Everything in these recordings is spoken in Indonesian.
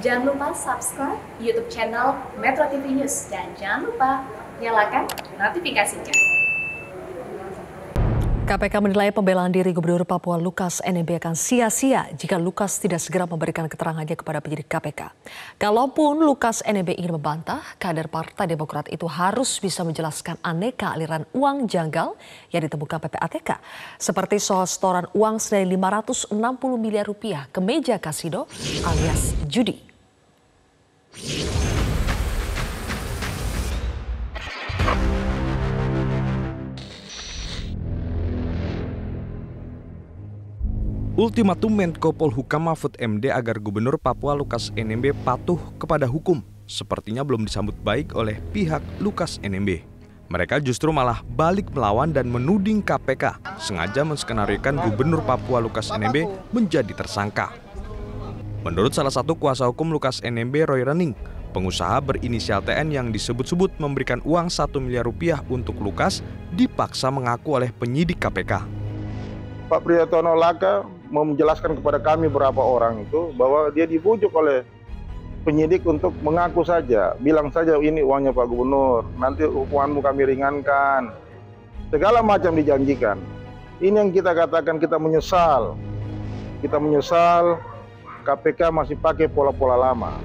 Jangan lupa subscribe YouTube channel Metro TV News dan jangan lupa nyalakan notifikasinya. KPK menilai pembelaan diri Gubernur Papua Lukas Enembe akan sia-sia jika Lukas tidak segera memberikan keterangannya kepada penyidik KPK. Kalaupun Lukas Enembe ingin membantah, kader Partai Demokrat itu harus bisa menjelaskan aneka aliran uang janggal yang ditemukan PPATK, seperti soal setoran uang senilai 560 miliar rupiah ke meja kasino alias judi. Ultimatum Menko Polhukam Mahfud MD agar Gubernur Papua Lukas Enembe patuh kepada hukum sepertinya belum disambut baik oleh pihak Lukas Enembe. Mereka justru malah balik melawan dan menuding KPK sengaja menskenariokan Gubernur Papua Lukas Enembe menjadi tersangka. Menurut salah satu kuasa hukum Lukas Enembe, Roy Rening, pengusaha berinisial TN yang disebut-sebut memberikan uang 1 miliar rupiah untuk Lukas dipaksa mengaku oleh penyidik KPK. Pak Priyatono Laka menjelaskan kepada kami berapa orang itu bahwa dia dibujuk oleh penyidik untuk mengaku saja, bilang saja ini uangnya Pak Gubernur, nanti hukumanmu kami ringankan, segala macam dijanjikan. Ini yang kita katakan kita menyesal KPK masih pakai pola-pola lama.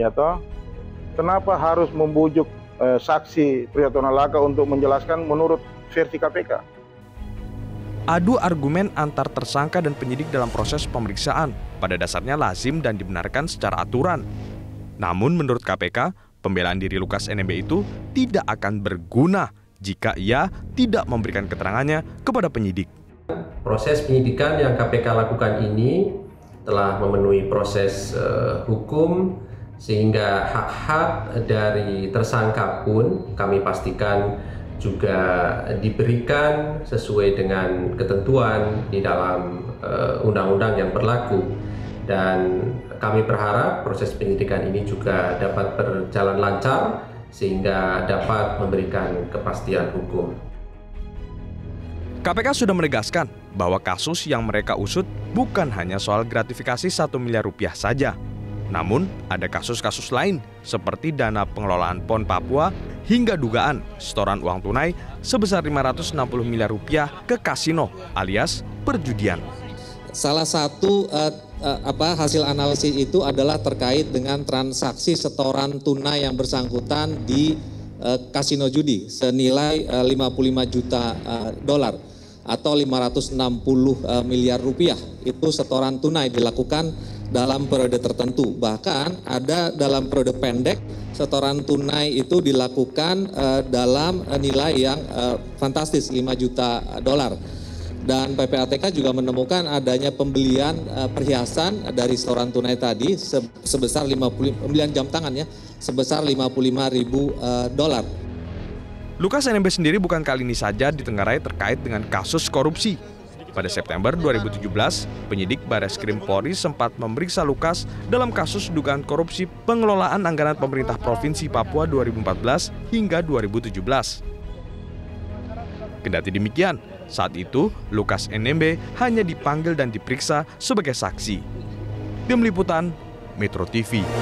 Ya toh, kenapa harus membujuk saksi Priyatono Laka untuk menjelaskan menurut versi KPK? Adu argumen antar tersangka dan penyidik dalam proses pemeriksaan pada dasarnya lazim dan dibenarkan secara aturan. Namun menurut KPK, pembelaan diri Lukas Enembe itu tidak akan berguna jika ia tidak memberikan keterangannya kepada penyidik. Proses penyidikan yang KPK lakukan ini telah memenuhi proses hukum, sehingga hak-hak dari tersangka pun kami pastikan juga diberikan sesuai dengan ketentuan di dalam undang-undang yang berlaku. Dan kami berharap proses penyidikan ini juga dapat berjalan lancar sehingga dapat memberikan kepastian hukum. KPK sudah menegaskan bahwa kasus yang mereka usut bukan hanya soal gratifikasi 1 miliar rupiah saja. Namun, ada kasus-kasus lain seperti dana pengelolaan PON Papua hingga dugaan setoran uang tunai sebesar 560 miliar rupiah ke kasino alias perjudian. Salah satu hasil analisis itu adalah terkait dengan transaksi setoran tunai yang bersangkutan di kasino judi senilai 55 juta dolar atau 560 miliar rupiah. Itu setoran tunai dilakukan dalam periode tertentu, bahkan ada dalam periode pendek setoran tunai itu dilakukan dalam nilai yang fantastis 5 juta dolar. Dan PPATK juga menemukan adanya pembelian perhiasan dari setoran tunai tadi sebesar 50 pembelian jam tangan ya sebesar 55.000 dolar. Lukas Enembe sendiri bukan kali ini saja ditengarai terkait dengan kasus korupsi. Pada September 2017, penyidik Bareskrim Polri sempat memeriksa Lukas dalam kasus dugaan korupsi pengelolaan anggaran pemerintah Provinsi Papua 2014 hingga 2017. Kendati demikian, saat itu Lukas Enembe hanya dipanggil dan diperiksa sebagai saksi. Tim Liputan, Metro TV.